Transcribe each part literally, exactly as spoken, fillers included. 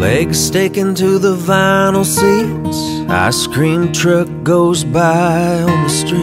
legs staking to the vinyl seats. Ice cream truck goes by on the street.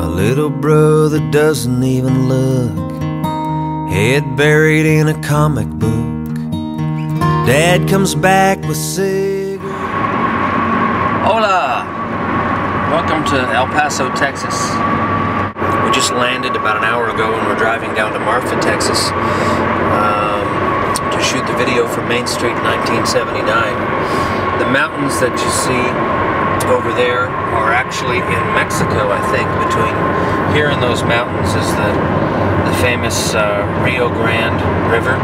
My little brother doesn't even look, head buried in a comic book. Dad comes back with cigarettes. Hola! Welcome to El Paso, Texas. We just landed about an hour ago and we're driving down to Marfa, Texas. Um, to shoot the video for Main Street nineteen seventy-nine. The mountains that you see over there are actually in Mexico, I think. Between here and those mountains is the, the famous uh, Rio Grande River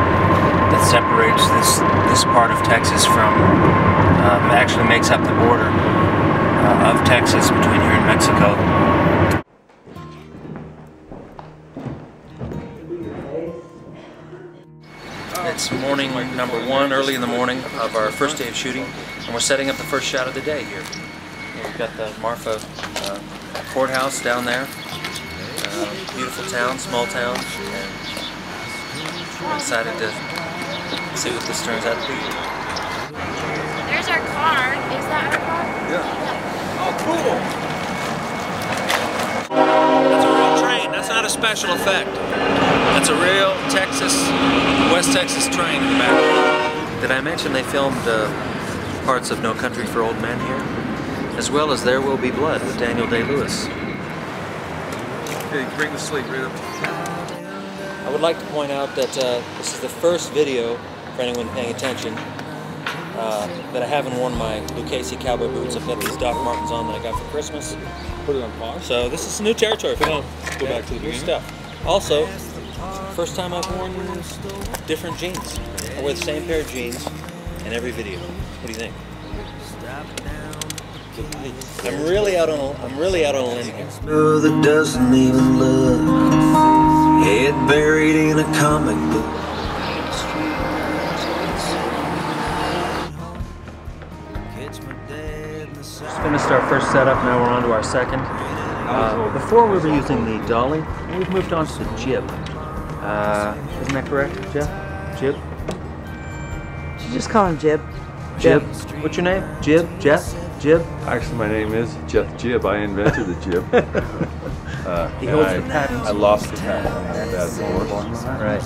that separates this, this part of Texas from, um, actually makes up the border uh, of Texas between here and Mexico. It's morning number one, early in the morning of our first day of shooting, and we're setting up the first shot of the day here. We've got the Marfa uh, courthouse down there, uh, beautiful town, small town, and we're excited to see what this turns out to be. There's our car. Is that our car? Yeah. Oh, cool. That's a real train. That's not a special effect. It's a real Texas, West Texas train in the background. Did I mention they filmed uh, parts of No Country for Old Men here? As well as There Will Be Blood with Daniel Day Lewis. Okay, bring the sleep right up. I would like to point out that uh, this is the first video, for anyone paying attention, uh, that I haven't worn my Lucchese cowboy boots. I've got these Doc Martens on that I got for Christmas. Put it on pause. So this is new territory. Come on, go yeah, back to the new stuff. Also, first time I've worn different jeans. I wear the same pair of jeans in every video. What do you think? I'm really out on a, I'm really out on a limb here. Brother doesn't even look, head buried in a comic book. Just finished our first setup. Now we're on to our second. Uh, before we were using the dolly, and we've moved on to the jib. Uh, isn't that correct, Jib? Jib? Should you just call him Jib? Jib. Jib. What's your name? Jib? Jeff? Jib? Actually, my name is Jeff Jib. I invented the jib. uh, he holds I, the patent. I lost the patent. That's horse. Right.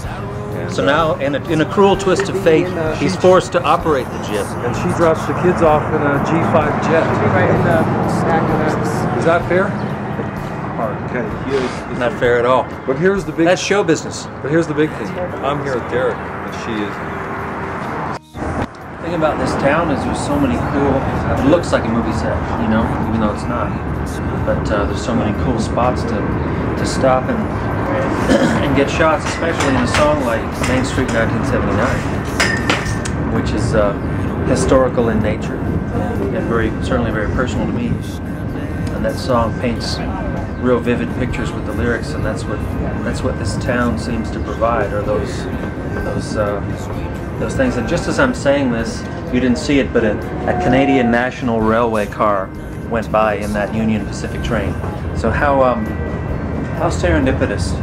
And so uh, now, in a, in a cruel twist of fate, in, uh, he's forced to operate the jib. And she drops the kids off in a G five jet. Right in the stack of us. Is that fair? Okay. Here's, not fair at all. But here's the big. That's show business. But here's the big thing. I'm here with Deric, and she is. The thing about this town is there's so many cool. It looks like a movie set, you know, even though it's not. But uh, there's so many cool spots to to stop and and get shots, especially in a song like Main Street nineteen seventy-nine, which is uh, historical in nature and very certainly very personal to me. And that song paints real vivid pictures with the lyrics, and that's what that's what this town seems to provide, are those those uh, those things. And just as I'm saying this, you didn't see it, but a, a Canadian National Railway car went by in that Union Pacific train. So how um, how serendipitous.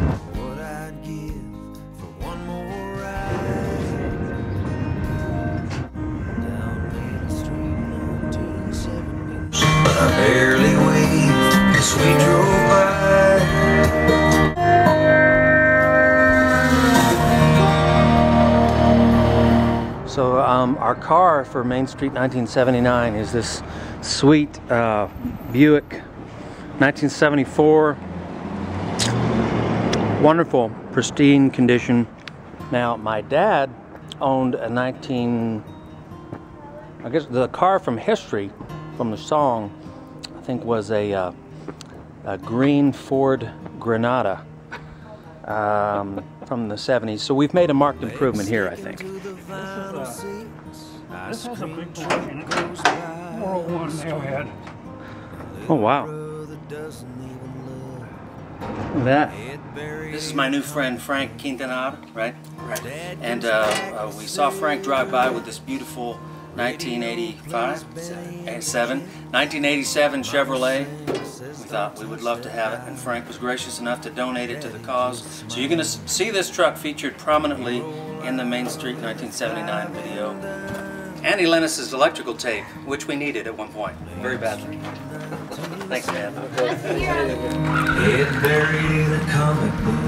So um, our car for Main Street nineteen seventy-nine is this sweet uh, Buick nineteen seventy-four, wonderful, pristine condition. Now my dad owned a nineteen, I guess the car from history, from the song, I think was a, uh, a green Ford Granada um, from the seventies. So we've made a marked improvement here, I think. This, is, uh, this has a big train. four oh one nailhead. Oh wow. Look at that. This is my new friend Frank Quintanar, right? Right. And uh, uh, we saw Frank drive by with this beautiful nineteen eighty-five, eighty-seven, nineteen eighty-seven Chevrolet. We thought we would love to have it, and Frank was gracious enough to donate it to the cause. So you're going to see this truck featured prominently in the Main Street nineteen seventy-nine video. And he lent us his electrical tape, which we needed at one point, very badly. Thanks, Dad. It buried the comic book.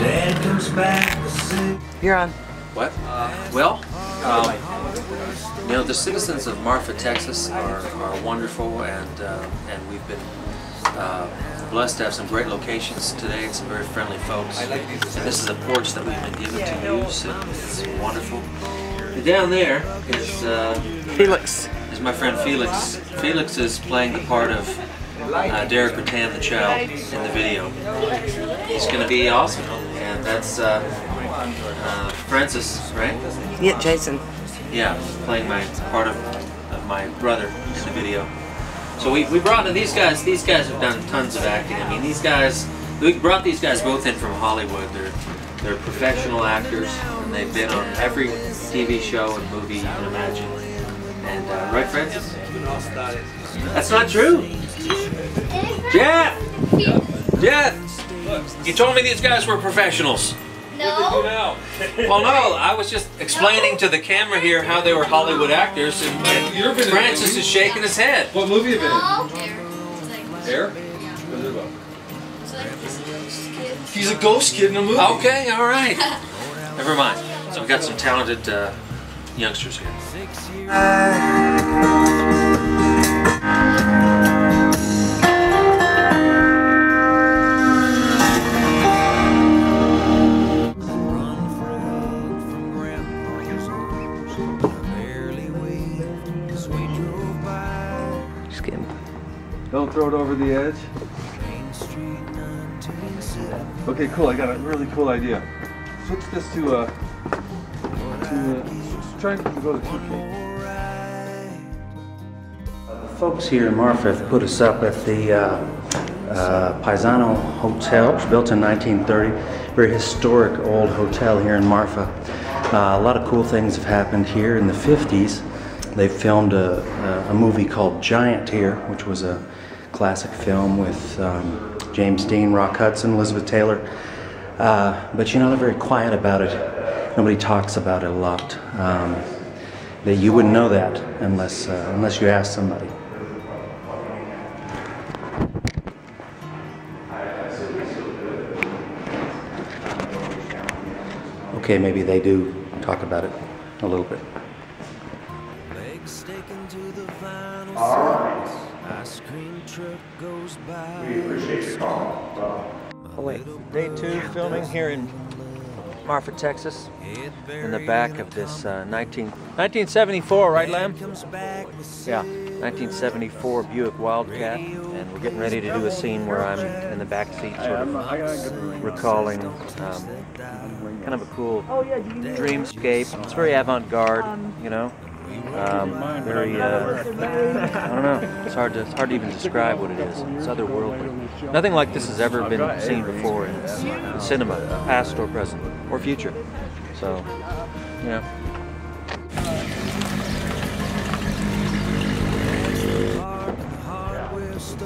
Dad comes back to see. You're on. What? Uh, well, um, you know, the citizens of Marfa, Texas are, are wonderful, and, uh, and we've been uh, blessed to have some great locations today and some very friendly folks. And this is a porch that we've been given to use, and it's wonderful. And down there is uh, Felix. Is my friend Felix. Felix is playing the part of uh, Deric Ruttan, the child, in the video. He's going to be awesome, and that's uh, uh, Francis, right? Yeah, Jason. Yeah, playing my part of, of my brother in the video. So we we brought in these guys. These guys have done tons of acting. I mean, these guys. We brought these guys both in from Hollywood. They're they're professional actors, and they've been on every T V show and movie you can imagine. And, uh, right, Francis? That's not true! Jeff! Jeff! You told me these guys were professionals. No. Well, no, I was just explaining no. to the camera here how they were Hollywood actors, and, and You're Francis is shaking his head. What movie have you been in? Air? He's a ghost kid in a movie. Okay, alright. Never mind. So we've got some talented uh, youngsters here. Just kidding. Don't throw it over the edge. Okay, cool. I got a really cool idea. Switch this to a. Uh, To, uh, trying to go to uh, the folks here in Marfa have put us up at the uh, uh, Paisano Hotel, which was built in nineteen thirty. Very historic old hotel here in Marfa. Uh, a lot of cool things have happened here in the fifties. They filmed a, a, a movie called Giant here, which was a classic film with um, James Dean, Rock Hudson, Elizabeth Taylor. Uh, but you know, they're very quiet about it. Nobody talks about it a lot. Um, that you wouldn't know that unless uh, unless you ask somebody. Okay, maybe they do talk about it a little bit. All right. We appreciate your call. Oh wait, day two filming here in Marfa, Texas, in the back of this uh, nineteen seventy-four, right, Lamb? Yeah, nineteen seventy-four Buick Wildcat, and we're getting ready to do a scene where I'm in the back seat, sort of recalling um, kind of a cool dreamscape. It's very avant-garde, you know. Um, very, uh, I don't know. It's hard to, it's hard to even describe what it is. It's otherworldly. Nothing like this has ever been seen before in, in cinema, past or present or future. So, you know.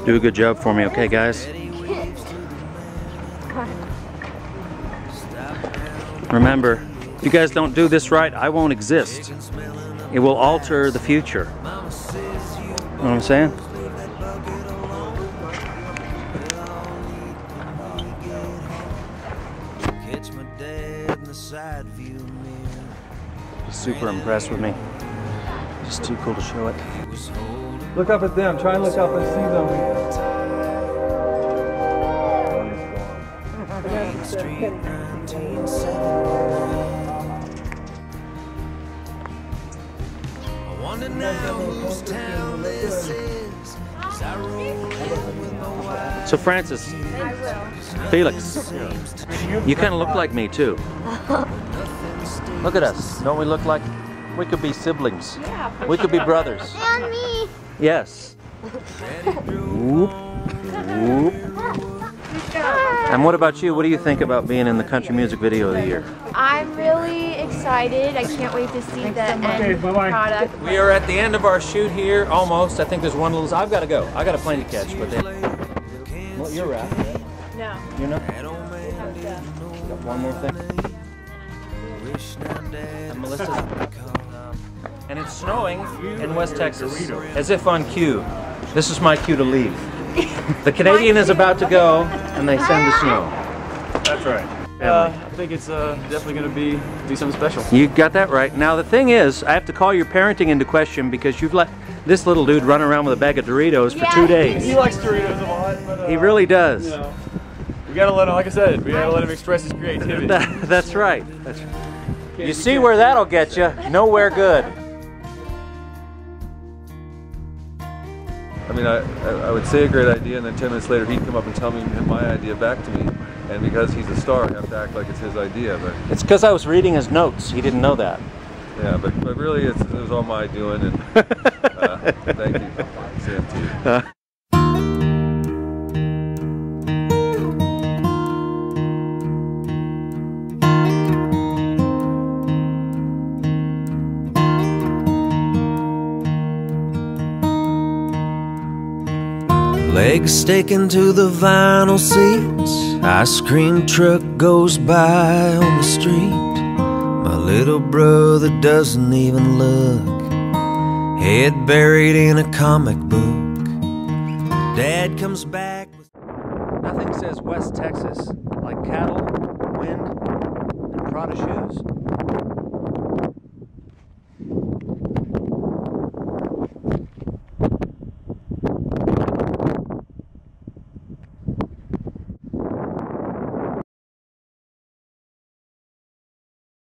Do a good job for me, okay, guys? Remember, if you guys don't do this right, I won't exist. It will alter the future. You know what I'm saying? He's super impressed with me. It's too cool to show it. Look up at them. Try and look up and see them. Wonder now whose town this is. I roll in with my wife. So Francis, Felix, you kind of look like me too. Look at us. Don't we look like we could be siblings? Yeah. We could be brothers. And me. Yes. Whoop. Whoop. And what about you? What do you think about being in the Country Music Video of the Year? I'm really excited. I can't wait to see the end product. We are at the end of our shoot here, almost. I think there's one little... I've got to go. I've got a plane to catch. But they... Well, you're right. No. You know? Got one more thing. And Melissa... and it's snowing in West Texas, as if on cue. This is my cue to leave. The Canadian is about to go, and they send the snow. That's right. Uh, I think it's uh, definitely going to be do something special. You got that right. Now the thing is, I have to call your parenting into question because you've let this little dude run around with a bag of Doritos yeah. for two days. He likes Doritos a lot. But, uh, he really does. You know, we gotta let him, like I said, we gotta let him express his creativity. that, that's right. That's right. You see where that'll get you? Nowhere good. I mean, I, I would say a great idea, and then ten minutes later he'd come up and tell me my idea back to me. And because he's a star, I have to act like it's his idea. But it's because I was reading his notes. He didn't know that. Yeah, but, but really it's, it was all my doing. And uh, thank you. Sam, too. Uh. Legs taken to the vinyl seats. Ice cream truck goes by on the street. My little brother doesn't even look. Head buried in a comic book. Dad comes back. Nothing says West Texas like cattle, wind, and Prada shoes.